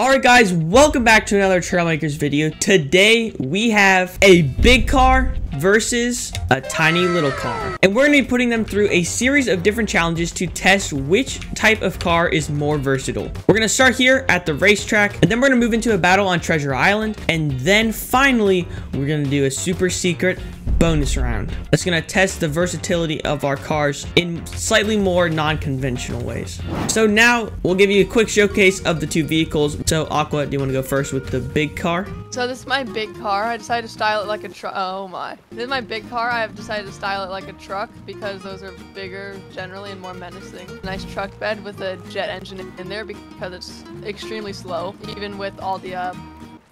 Alright guys, welcome back to another Trailmakers video. Today we have a big car versus a tiny little car, and we're gonna be putting them through a series of different challenges to test which type of car is more versatile. We're gonna start here at the racetrack, and then we're gonna move into a battle on Treasure Island, and then finally we're gonna do a super secret bonus round that's gonna test the versatility of our cars in slightly more non-conventional ways. So now we'll give you a quick showcase of the two vehicles. So Aqua, do you want to go first with the big car? So this is my big car. I decided to style it like a truck. Oh my, this is my big car. I have decided to style it like a truck because those are bigger generally and more menacing. Nice truck bed with a jet engine in there because it's extremely slow even with all the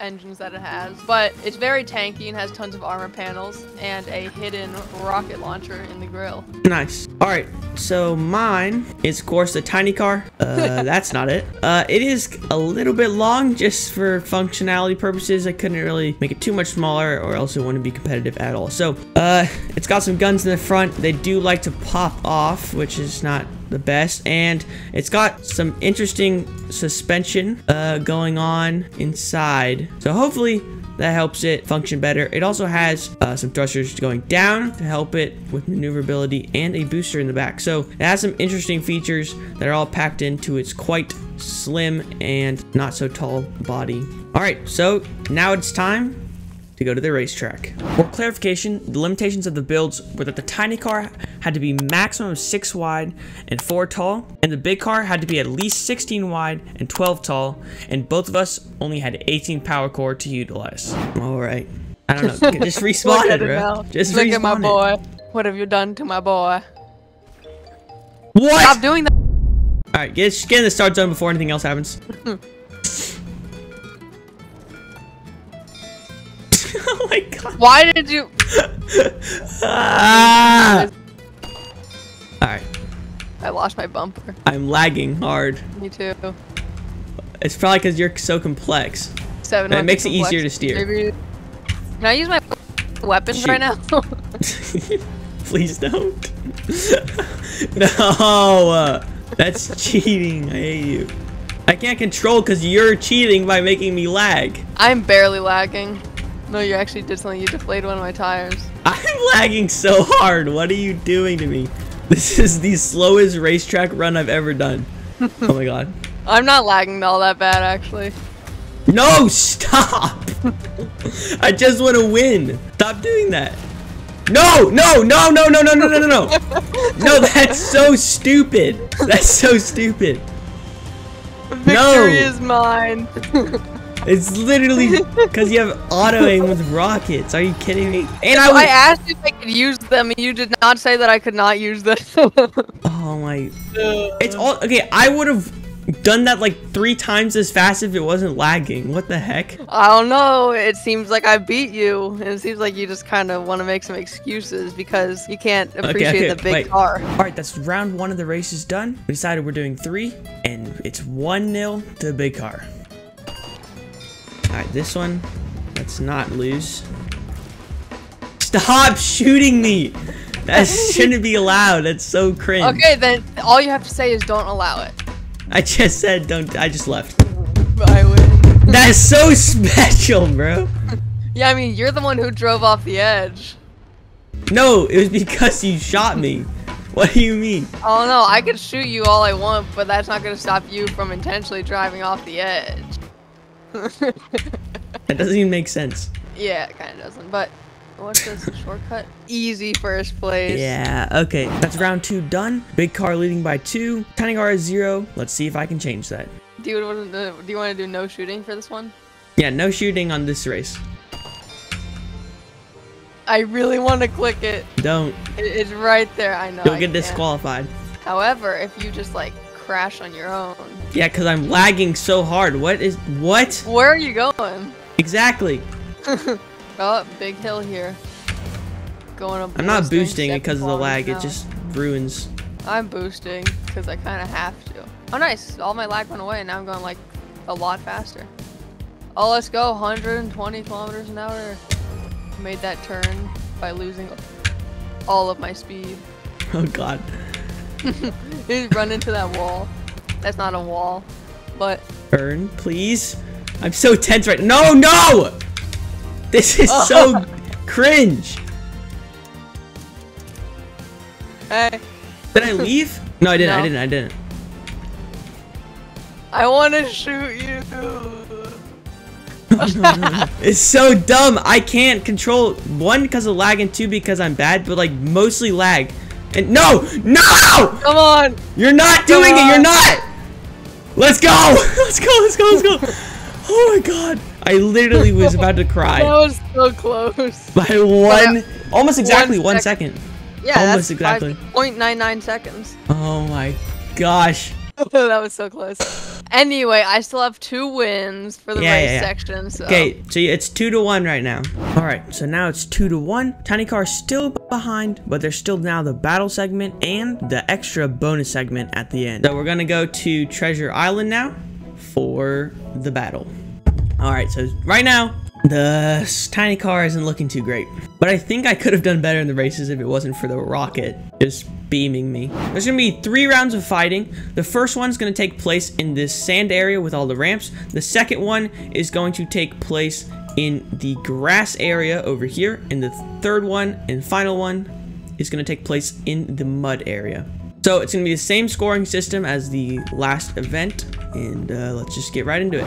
engines that it has, but it's very tanky and has tons of armor panels and a hidden rocket launcher in the grill. Nice. All right, so mine is of course the tiny car. That's not it. It is a little bit long just for functionality purposes. I couldn't really make it too much smaller or else it wouldn't be competitive at all. So it's got some guns in the front. They do like to pop off, which is not the best, and it's got some interesting suspension going on inside, so hopefully that helps it function better. It also has some thrusters going down to help it with maneuverability and a booster in the back, so it has some interesting features that are all packed into its quite slim and not so tall body. All right, so now it's time to go to the racetrack. For clarification, the limitations of the builds were that the tiny car had to be maximum of 6 wide and 4 tall, and the big car had to be at least 16 wide and 12 tall, and both of us only had 18 power core to utilize. All right, I don't know, just respawn it, bro. Just look at my boy. What have you done to my boy? What? Stop doing that. All right, get in the start zone before anything else happens. Oh my god. Why did you? Ah! Alright. I lost my bumper. I'm lagging hard. Me too. It's probably because you're so complex. And it makes it easier to steer. Maybe. Can I use my weapons right now? Please don't. No. That's cheating. I hate you. I can't control because you're cheating by making me lag. I'm barely lagging. No, you actually did something. You deflated one of my tires. I'm lagging so hard. What are you doing to me? This is the slowest racetrack run I've ever done. Oh my god. I'm not lagging all that bad, actually. No, stop. I just want to win. Stop doing that. No, no, no, no, no, no, no, no, no. No, that's so stupid. That's so stupid. Victory is mine. It's literally because you have auto aim with rockets. Are you kidding me? And I asked if I could use them, and you did not say that I could not use them. Oh my! It's all okay. I would have done that like 3 times as fast if it wasn't lagging. What the heck? I don't know. It seems like I beat you, and it seems like you just kind of want to make some excuses because you can't appreciate the big car. All right, that's round 1 of the race is done. We decided we're doing 3, and it's 1-0 to the big car. Alright, this one, let's not lose. Stop shooting me! That shouldn't be allowed. That's so cringe. Okay, then all you have to say is don't allow it. I just said don't. I just left. I win. That's so special, bro. Yeah, I mean, you're the one who drove off the edge. No, it was because you shot me. What do you mean? Oh no, I could shoot you all I want, but that's not going to stop you from intentionally driving off the edge. That doesn't even make sense. Yeah, it kind of doesn't, but what's this shortcut? Easy first place. Yeah, okay. That's round 2 done. Big car leading by 2. Tiny car is 0. Let's see if I can change that. Do you want to do no shooting for this one? Yeah, no shooting on this race. I really want to click it. Don't. It's right there, I know. You'll get disqualified. However, if you just like crash on your own. Yeah, because I'm lagging so hard. What? Where are you going? Exactly. Oh, big hill here. Going up. I'm not boosting because of the lag. It just ruins. I'm boosting because I kind of have to. Oh, nice. All my lag went away and now I'm going like a lot faster. Oh, let's go. 120 kilometers an hour. Made that turn by losing all of my speed. Oh, God. He's run into that wall. That's not a wall, but Burn, please. I'm so tense right now. No, no! This is so cringe. Hey. Did I leave? No, I didn't. No. I didn't. I want to shoot you. No. It's so dumb. I can't control one because of lag and two because I'm bad, but like mostly lag. And no, no! Come on! You're not doing it. You're not. Let's go! Let's go! Oh my god! I literally was about to cry. That was so close. By almost exactly one second. Yeah, almost exactly. 0.99 seconds. Oh my gosh. That was so close. Anyway, I still have 2 wins for the race section. So. Okay, so it's 2-1 right now. All right, so now it's 2-1. Tiny Car's still behind, but there's still now the battle segment and the extra bonus segment at the end. So we're gonna go to Treasure Island now for the battle. All right, so right now, the Tiny Car isn't looking too great, but I think I could have done better in the races if it wasn't for the rocket just beaming me. There's gonna be 3 rounds of fighting. The first one's gonna take place in this sand area with all the ramps. The second one is going to take place in the grass area over here, and the third one and final one is gonna take place in the mud area. So it's gonna be the same scoring system as the last event, and let's just get right into it.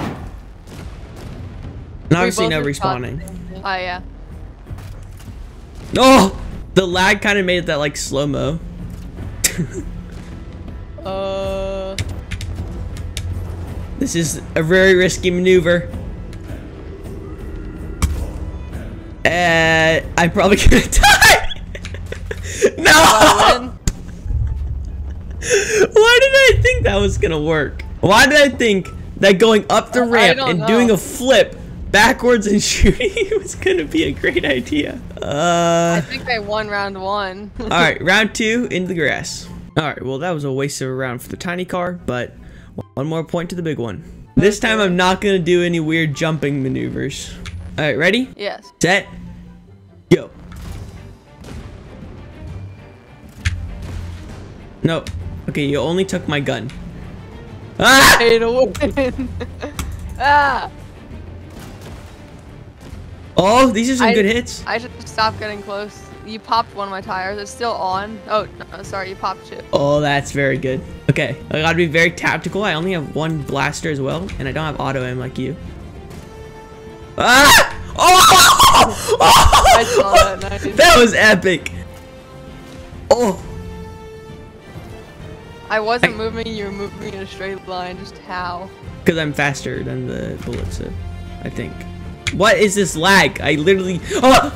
And obviously no respawning. Oh, yeah. Oh! The lag kind of made it that, like, slow-mo. This is a very risky maneuver. I'm probably gonna die! No! Why did I think that was gonna work? Why did I think that going up the ramp and doing a flip backwards and shooting was gonna be a great idea? I think I won round 1. All right, round 2 in the grass. All right, well that was a waste of a round for the Tiny Car, but one more point to the big one. This time I'm not gonna do any weird jumping maneuvers. All right, ready? Yes. Set. Go. No. Okay, you only took my gun. Ah! Ah! Oh, these are some good hits. I should stop getting close. You popped one of my tires. It's still on. Oh, no, sorry. You popped 2. Oh, that's very good. Okay. I gotta be very tactical. I only have 1 blaster as well, and I don't have auto-aim like you. Ah! Oh! I saw that. No, I didn't. That was epic. Oh. I wasn't moving. You were moving in a straight line. Just how? Because I'm faster than the bullets, I think. What is this lag? I literally... Oh!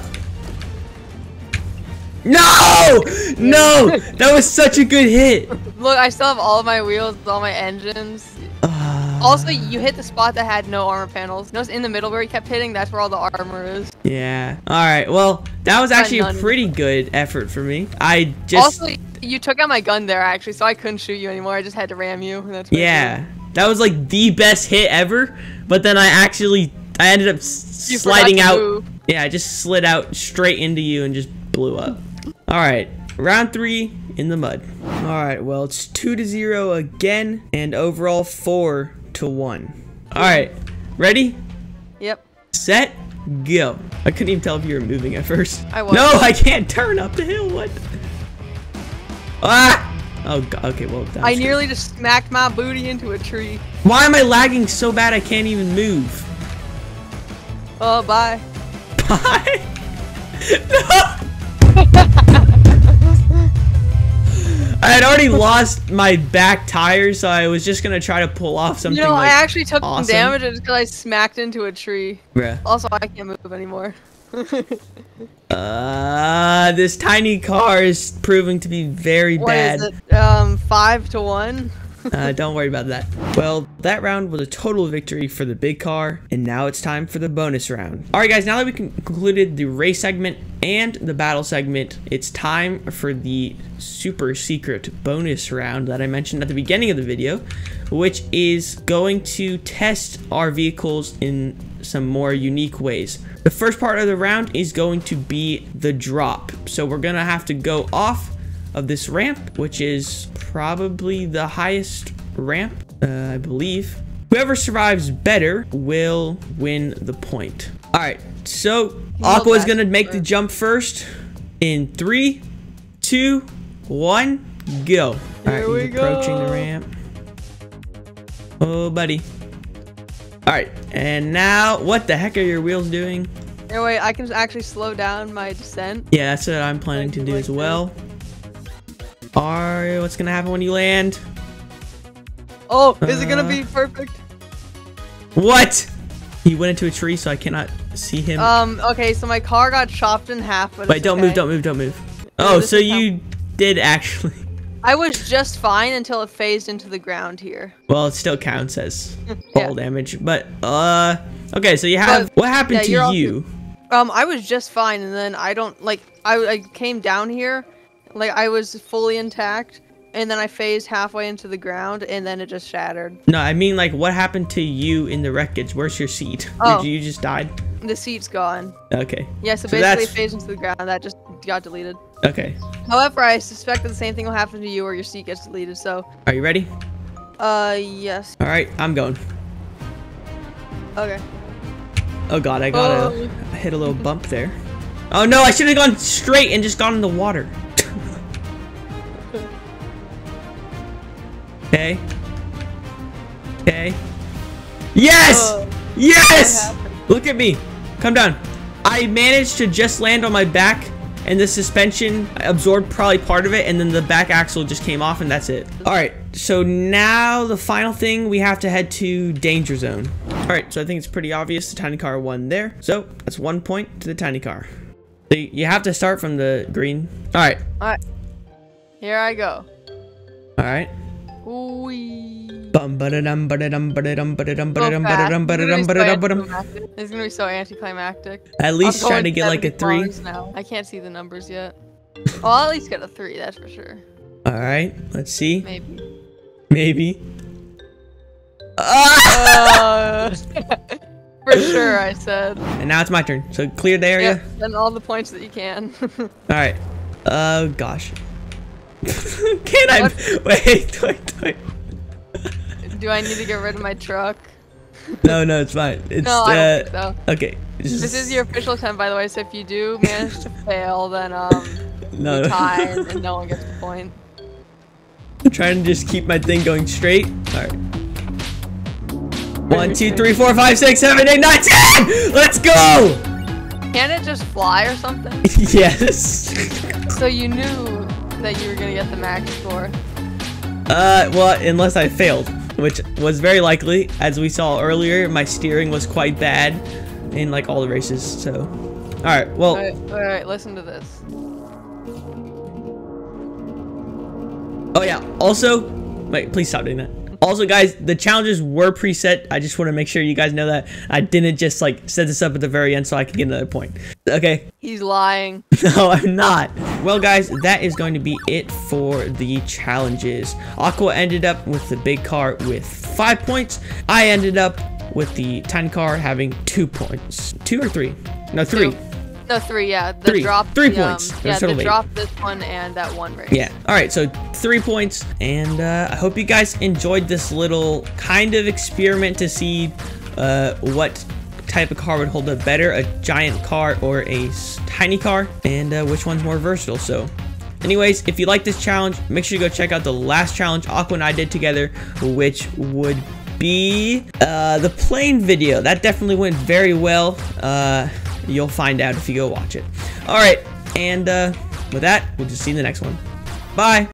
No! No! That was such a good hit! Look, I still have all of my wheels, all my engines. Also, you hit the spot that had no armor panels. Notice in the middle where you kept hitting, that's where all the armor is. Yeah. Alright, well, that was actually a pretty good effort for me. I just... Also, you took out my gun there, actually, so I couldn't shoot you anymore. I just had to ram you. And that's what yeah. That was, like, the best hit ever, but then I actually... I ended up sliding out. Move. Yeah, I just slid out straight into you and just blew up. All right, round 3 in the mud. All right, well, it's 2-0 again, and overall 4-1. All right, ready? Yep. Set, go. I couldn't even tell if you were moving at first. I was. No, I can't turn up the hill. What? Ah! Oh, God. Okay, well, that was I nearly just smacked my booty into a tree. Why am I lagging so bad I can't even move? Oh, bye. Bye? No! I had already lost my back tire, so I was just gonna try to pull off something. You know, like I actually took some damage just because I smacked into a tree. Bruh. Also, I can't move anymore. This Tiny Car is proving to be very bad. What is it? 5-1? Don't worry about that. Well, that round was a total victory for the big car, and now it's time for the bonus round. All right, guys, now that we concluded the race segment and the battle segment, it's time for the super secret bonus round that I mentioned at the beginning of the video, which is going to test our vehicles in some more unique ways. The first part of the round is going to be the drop. So we're gonna have to go off of this ramp, which is probably the highest ramp, I believe. Whoever survives better will win the point. All right, so Aqua is gonna make the jump first in 3, 2, 1, go. All right, he's approaching the ramp. Oh, buddy. All right, and now what the heck are your wheels doing? No, wait, I can actually slow down my descent. Yeah, that's what I'm planning to do as well. Alright, what's gonna happen when you land? Oh, is it gonna be perfect? What? He went into a tree, so I cannot see him. Okay, so my car got chopped in half. But wait, don't move, don't move, don't move. Oh, so you did actually. I was just fine until it phased into the ground here. Well, it still counts as fall damage, but okay, so you have what happened to you? I was just fine, and then I don't like I came down here, like I was fully intact, and then I phased halfway into the ground, and then it just shattered. No, I mean like what happened to you in the wreckage? Where's your seat? Oh, you just died. The seat's gone. Okay. Yeah, so basically it phased into the ground. That just got deleted. Okay. However, I suspect that the same thing will happen to you, or your seat gets deleted. So. Are you ready? Yes. All right, I'm going. Okay. Oh god, I got I hit a little bump there. Oh no, I should have gone straight and just gone in the water. Okay. Okay. Yes! Yes! Look at me. Come down. I managed to just land on my back, and the suspension absorbed probably part of it, and then the back axle just came off, and that's it. All right, so now the final thing, we have to head to Danger Zone. All right, so I think it's pretty obvious the tiny car won there. So that's 1 point to the tiny car. So you have to start from the green. All right. All right. Here I go. All right. It's gonna be so anticlimactic. At least try to get like a 3. Now. I can't see the numbers yet. Oh, I'll at least get a 3, that's for sure. All right, let's see. Maybe. Maybe. For sure, I said. And now it's my turn. So clear the area. Yep, spend all the points that you can. All right. Oh gosh. Can I? Wait. Do I need to get rid of my truck? No, it's fine. It's, no, I don't think so. Okay. This is your official attempt, by the way. So if you do manage to fail, then you tie and no one gets the point. I'm trying to just keep my thing going straight. All right. 1, 2, 3, 4, 5, 6, 7, 8, 9, 10. Let's go. Can it just fly or something? Yes. So you knew that you were gonna get the max score. Well, unless I failed, which was very likely. As we saw earlier, my steering was quite bad in like all the races, so. All right, well. All right, listen to this. Oh yeah, also, wait, please stop doing that. Also guys, the challenges were preset. I just wanna make sure you guys know that. I didn't just like set this up at the very end so I could get another point, okay? He's lying. No, I'm not. Well guys, that is going to be it for the challenges. Aqua ended up with the big car with 5 points. I ended up with the tiny car having 2 points. 2 or 3? No, 3. 2. No, 3, yeah. The 3. Drop, 3 points. Yeah, the drop, this one, and that one race. Yeah. All right, so 3 points. And I hope you guys enjoyed this little kind of experiment to see what type of car would hold up better, a giant car or a tiny car, and which one's more versatile. So anyways, if you like this challenge, make sure you go check out the last challenge Aqua and I did together, which would be the plane video. That definitely went very well. You'll find out if you go watch it. All right, and with that, we'll just see you in the next one. Bye.